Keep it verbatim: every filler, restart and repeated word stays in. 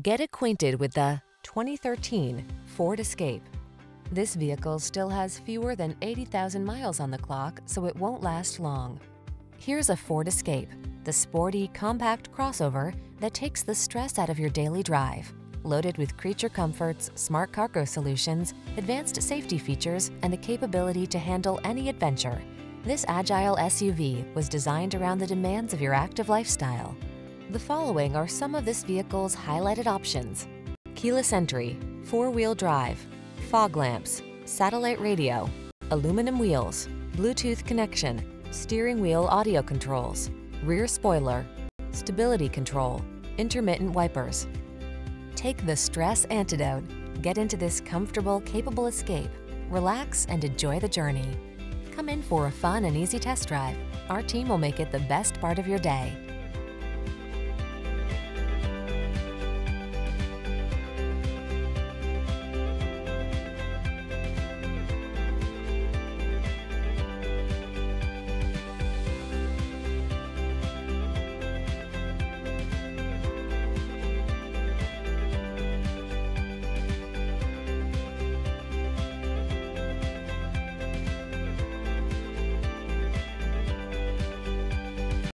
Get acquainted with the twenty thirteen Ford Escape. This vehicle still has fewer than eighty thousand miles on the clock, so it won't last long. Here's a Ford Escape, the sporty, compact crossover that takes the stress out of your daily drive. Loaded with creature comforts, smart cargo solutions, advanced safety features, and the capability to handle any adventure, this agile S U V was designed around the demands of your active lifestyle. The following are some of this vehicle's highlighted options: keyless entry, four-wheel drive, fog lamps, satellite radio, aluminum wheels, Bluetooth connection, steering wheel audio controls, rear spoiler, stability control, intermittent wipers. Take the stress antidote. Get into this comfortable, capable Escape. Relax and enjoy the journey. Come in for a fun and easy test drive. Our team will make it the best part of your day.